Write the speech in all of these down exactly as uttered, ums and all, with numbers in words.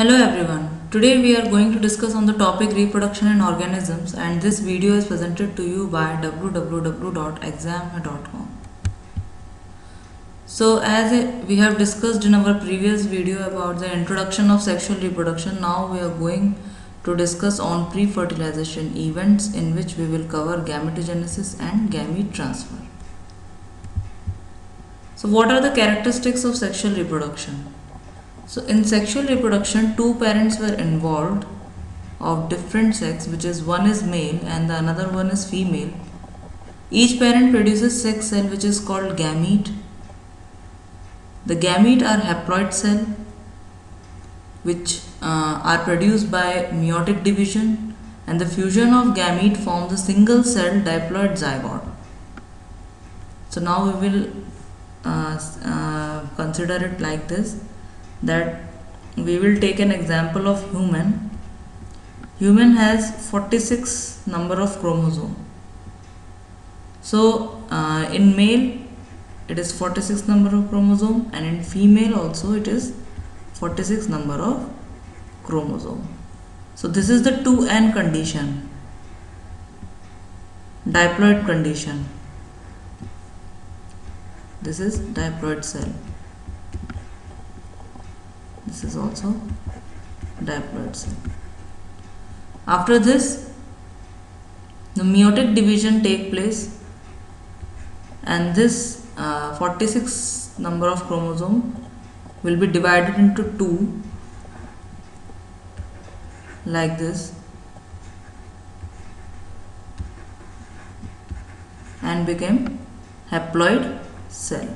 Hello everyone, today we are going to discuss on the topic reproduction in organisms, and this video is presented to you by w w w dot exam hai dot com. So as we have discussed in our previous video about the introduction of sexual reproduction, now we are going to discuss on pre-fertilization events, in which we will cover gametogenesis and gamete transfer. So what are the characteristics of sexual reproduction? So in sexual reproduction, two parents were involved of different sex, which is one is male and the another one is female. Each parent produces sex cell which is called gamete. The gamete are haploid cell which uh, are produced by meiotic division, and the fusion of gamete forms a single cell diploid zygote. So now we will uh, uh, consider it like this, that we will take an example of human. Human has forty-six number of chromosome. So uh, in male it is forty-six number of chromosome, and in female also it is forty-six number of chromosome. So this is the two N condition, diploid condition. This is diploid cell. This is also diploid cell. After this, the meiotic division take place, and this uh, forty-six number of chromosome will be divided into two, like this, and became haploid cell.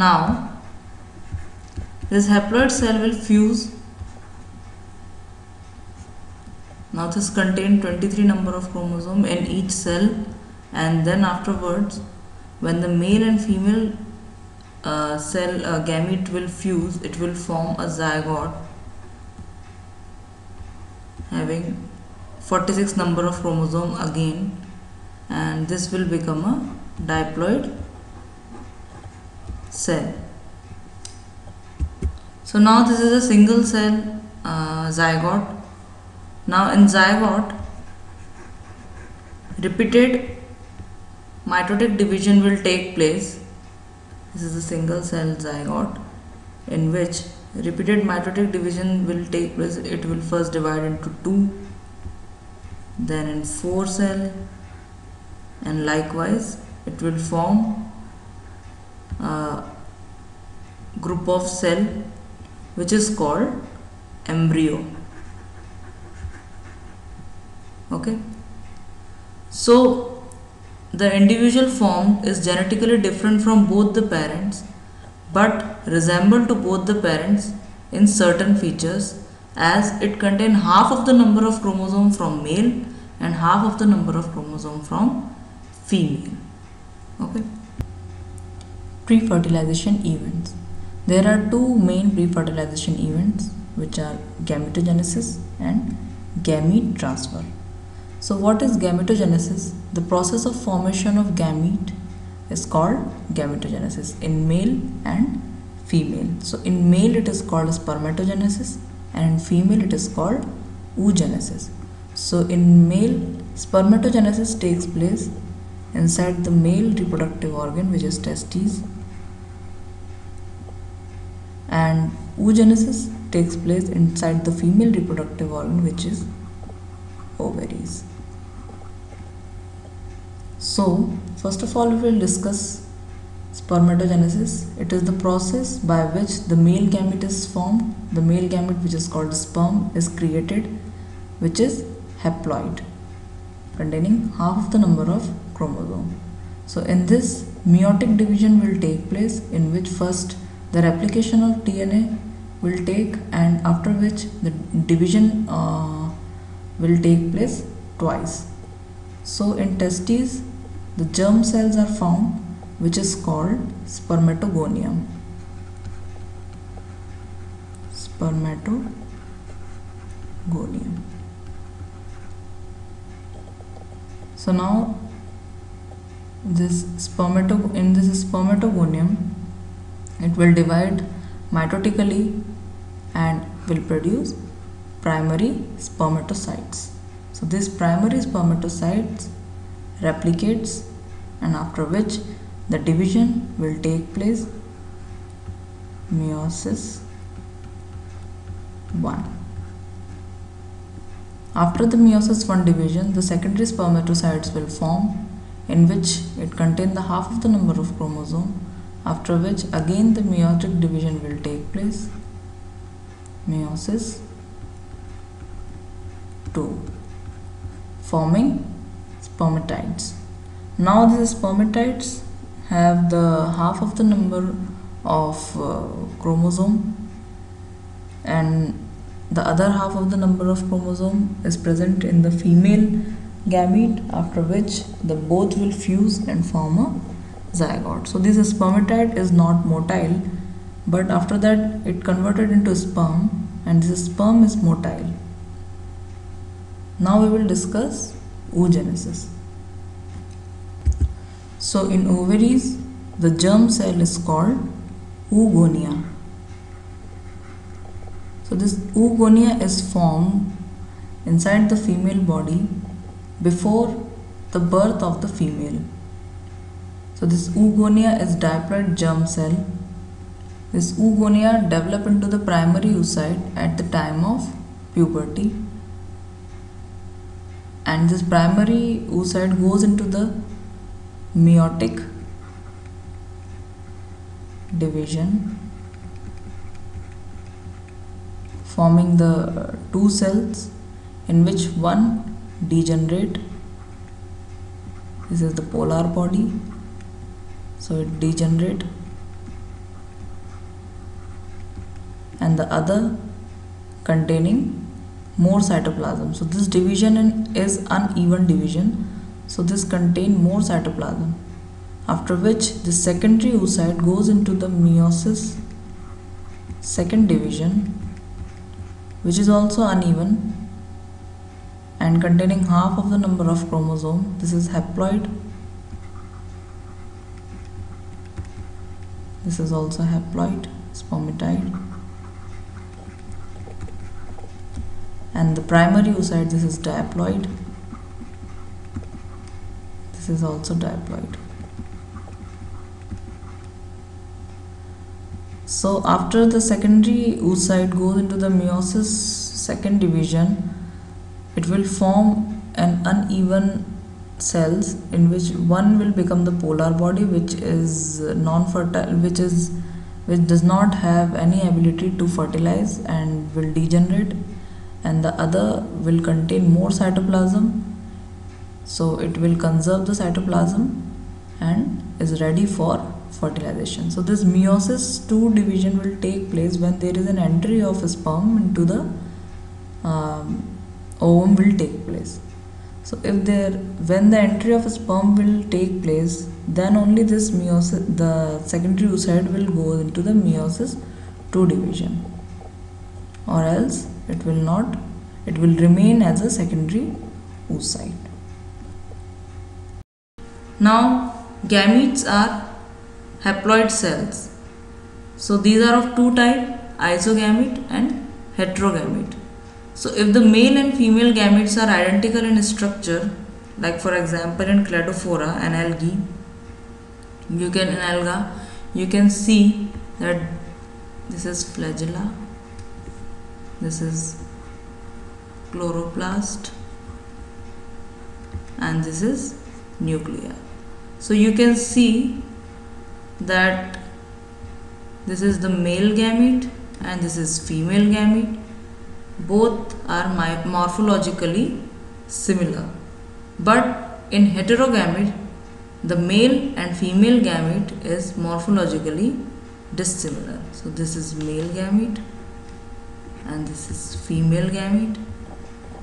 Now this haploid cell will fuse. Now this contains twenty-three number of chromosome in each cell, and then afterwards when the male and female uh, cell uh, gamete will fuse, it will form a zygote having forty-six number of chromosome again, and this will become a diploid cell. So now this is a single cell uh, zygote. Now in zygote, repeated mitotic division will take place. This is a single cell zygote in which repeated mitotic division will take place. It will first divide into two, then in four cell, and likewise it will form Uh, group of cell which is called embryo. Okay, so the individual form is genetically different from both the parents, but resemble to both the parents in certain features, as it contain half of the number of chromosome from male and half of the number of chromosome from female. Okay. Pre-fertilization events. There are two main pre-fertilization events, which are gametogenesis and gamete transfer. So what is gametogenesis? The process of formation of gamete is called gametogenesis in male and female. So in male it is called spermatogenesis, and in female it is called oogenesis. So in male, spermatogenesis takes place inside the male reproductive organ, which is testes, and oogenesis takes place inside the female reproductive organ, which is ovaries. So first of all we will discuss spermatogenesis. It is the process by which the male gamete is formed. The male gamete, which is called sperm, is created, which is haploid, containing half of the number of chromosome. So in this, meiotic division will take place, in which first the replication of D N A will take, and after which the division uh, will take place twice. So in testes, the germ cells are found, which is called spermatogonium. Spermatogonium. So now this spermato in this spermatogonium, it will divide mitotically and will produce primary spermatocytes. So this primary spermatocytes replicates, and after which the division will take place, meiosis one. After the meiosis one division, the secondary spermatocytes will form, in which it contains the half of the number of chromosomes, after which again the meiotic division will take place, meiosis two, forming spermatides. Now these spermatides have the half of the number of uh, chromosome, and the other half of the number of chromosome is present in the female gamete, after which the both will fuse and form a zygote. So this spermatide is not motile, but after that it converted into sperm, and this sperm is motile. Now we will discuss oogenesis. So in ovaries, the germ cell is called oogonia. So this oogonia is formed inside the female body before the birth of the female. So this oogonia is diploid germ cell. This oogonia develop into the primary oocyte at the time of puberty, and this primary oocyte goes into the meiotic division, forming the two cells, in which one degenerate. This is the polar body. So it degenerate, and the other containing more cytoplasm. So this division in, is uneven division. So this contain more cytoplasm. After which the secondary oocyte goes into the meiosis second division, which is also uneven and containing half of the number of chromosome. This is haploid. This is also haploid spermatide, and the primary oocyte, this is diploid, this is also diploid. So after the secondary oocyte goes into the meiosis second division, it will form an uneven cells, in which one will become the polar body, which is non-fertile, which is which does not have any ability to fertilize and will degenerate, and the other will contain more cytoplasm, so it will conserve the cytoplasm and is ready for fertilization. So this meiosis two division will take place when there is an entry of sperm into the um, ovum will take place. So if there, when the entry of sperm will take place, then only this meiosis, the secondary oocyte will go into the meiosis two division, or else it will not, it will remain as a secondary oocyte. Now gametes are haploid cells. So these are of two types, isogamete and heterogamete. So if the male and female gametes are identical in structure, like for example in Cladophora, an algae, you can in alga, you can see that this is flagella, this is chloroplast, and this is nuclei. So you can see that this is the male gamete and this is female gamete. Both are morphologically similar, but in heterogamete the male and female gamete is morphologically dissimilar. So this is male gamete and this is female gamete,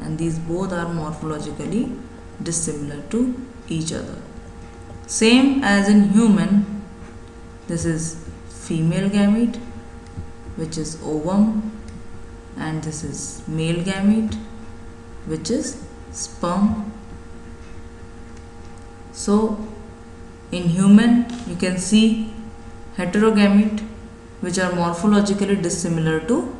and these both are morphologically dissimilar to each other. Same as in human, this is female gamete, which is ovum, and this is male gamete, which is sperm. So in human you can see heterogamete which are morphologically dissimilar to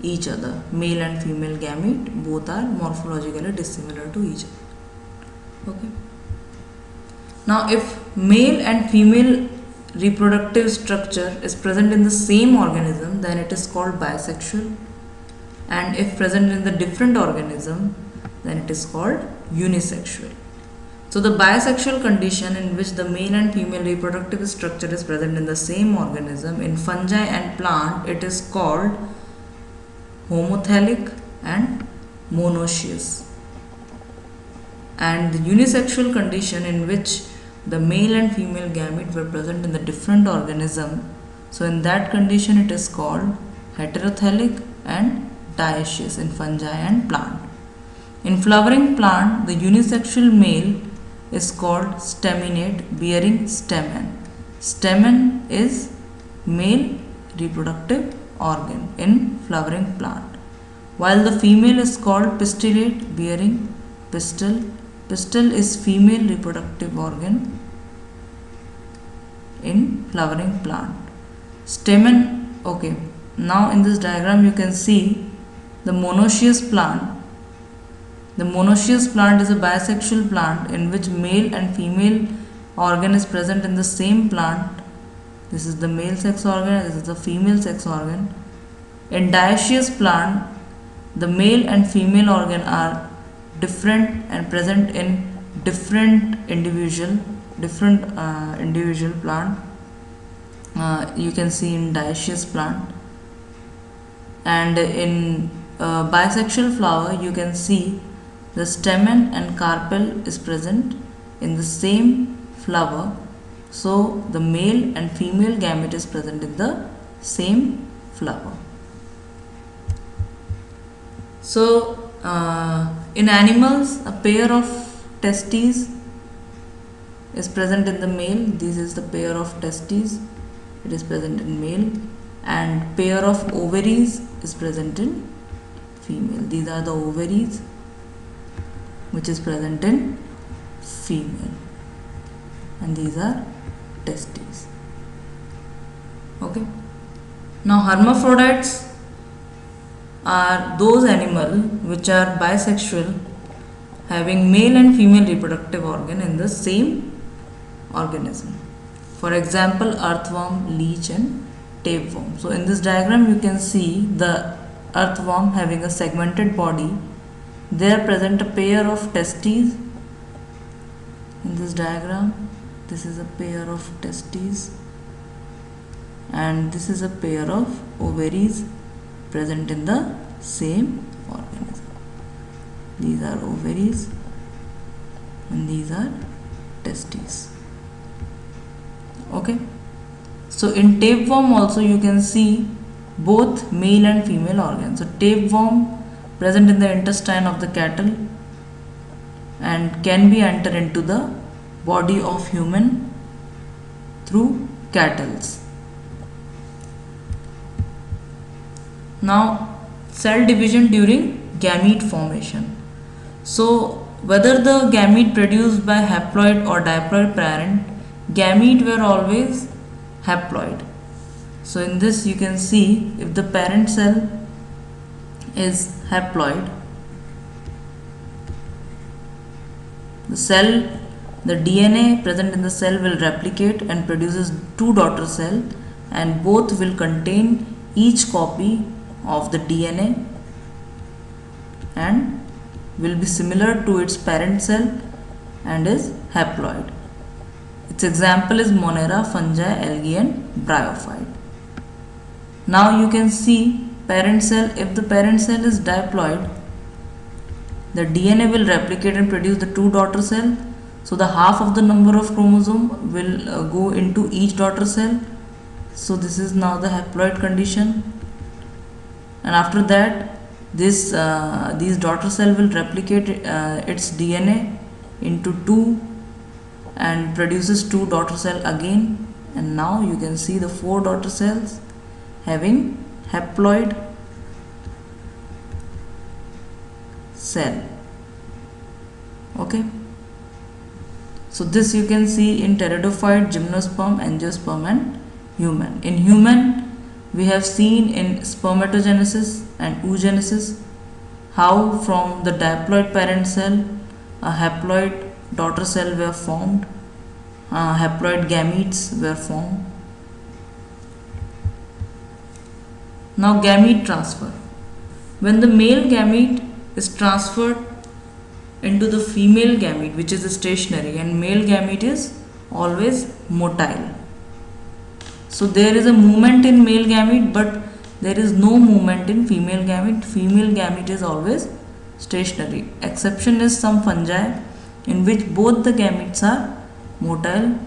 each other. Male and female gamete both are morphologically dissimilar to each other. Okay. Now, if male and female reproductive structure is present in the same organism, then it is called bisexual, and if present in the different organism, then it is called unisexual. So the bisexual condition in which the male and female reproductive structure is present in the same organism in fungi and plant, it is called homothallic and monoecious, and the unisexual condition in which the male and female gamete were present in the different organism, so in that condition it is called heterothallic and dioecious in fungi and plant. In flowering plant, the unisexual male is called staminate bearing stamen. Stamen is male reproductive organ in flowering plant, while the female is called pistillate bearing pistil. Pistil is female reproductive organ in flowering plant. Stamen, okay. Now in this diagram you can see the monoecious plant. The monoecious plant is a bisexual plant in which male and female organ is present in the same plant. This is the male sex organ, this is the female sex organ. In dioecious plant, the male and female organ are different and present in different individual, different uh, individual plant. Uh, you can see in dioecious plant. And in uh, bisexual flower, you can see the stamen and carpel is present in the same flower. So the male and female gamete is present in the same flower. So uh, in animals, a pair of testes is present in the male. This is the pair of testes, it is present in male, and pair of ovaries is present in female. These are the ovaries which is present in female, and these are testes. Okay. Now hermaphrodites are those animals which are bisexual, having male and female reproductive organ in the same organism. For example, earthworm, leech and tapeworm. So in this diagram you can see the earthworm having a segmented body. They are present a pair of testes in this diagram. This is a pair of testes, and this is a pair of ovaries present in the same organism. These are ovaries and these are testes. Okay. So in tapeworm also you can see both male and female organs. So tapeworm present in the intestine of the cattle and can be entered into the body of human through cattles. Now cell division during gamete formation. So whether the gamete produced by haploid or diploid parent, gamete were always haploid. So in this you can see if the parent cell is haploid, the cell, the D N A present in the cell will replicate and produces two daughter cells, and both will contain each copy of the D N A and will be similar to its parent cell and is haploid. Its example is Monera, fungi, algae and bryophyte. Now you can see parent cell. If the parent cell is diploid, the D N A will replicate and produce the two daughter cell. So the half of the number of chromosome will uh, go into each daughter cell. So this is now the haploid condition. And after that, this uh, these daughter cell will replicate uh, its D N A into two and produces two daughter cell again. And now you can see the four daughter cells having haploid cell. Okay. So this you can see in pteridophyte, gymnosperm, angiosperm and human. In human, we have seen in spermatogenesis and oogenesis how from the diploid parent cell a haploid daughter cell were formed, uh, haploid gametes were formed. Now gamete transfer. When the male gamete is transferred into the female gamete, which is stationary, and male gamete is always motile. So there is a movement in male gamete, but there is no movement in female gamete. Female gamete is always stationary. Exception is some fungi in which both the gametes are motile,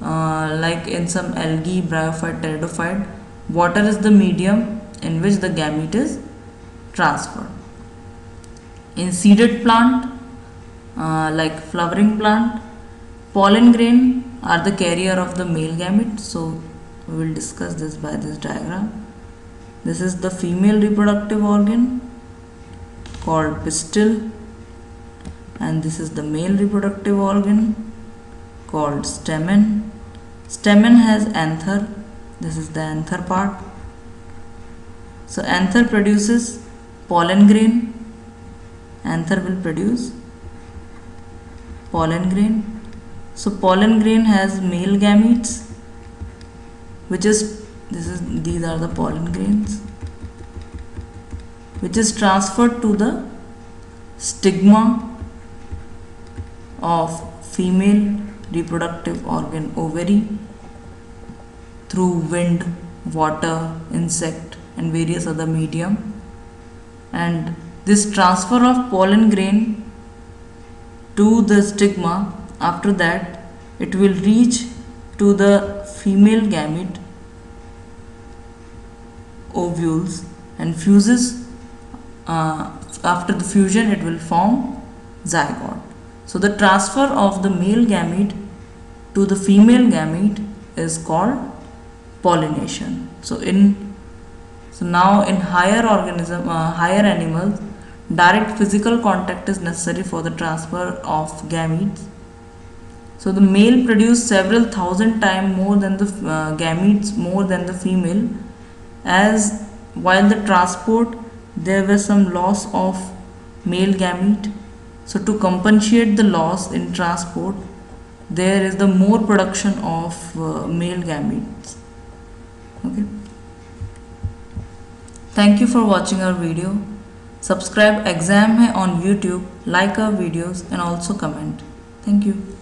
uh, like in some algae, bryophyte, pteridophyte. Water is the medium in which the gamete is transferred. In seeded plant, uh, like flowering plant, pollen grain are the carrier of the male gamete. So we will discuss this by this diagram. This is the female reproductive organ called pistil, and this is the male reproductive organ called stamen. Stamen has anther. This is the anther part. So anther produces pollen grain. Anther will produce pollen grain. So pollen grain has male gametes, which is this is these are the pollen grains, which is transferred to the stigma of female reproductive organ ovary through wind, water, insect and various other medium. And this transfer of pollen grain to the stigma, after that it will reach to the female gamete ovules and fuses. Uh, after the fusion it will form zygote. So the transfer of the male gamete to the female gamete is called pollination. So in so now in higher organism, uh, higher animals, direct physical contact is necessary for the transfer of gametes. So the male produces several thousand times more than the uh, gametes more than the female, as while the transport there was some loss of male gamete. So to compensate the loss in transport, there is the more production of uh, male gametes. Okay. Thank you for watching our video. Subscribe Exam Hai on YouTube, like our videos and also comment. Thank you.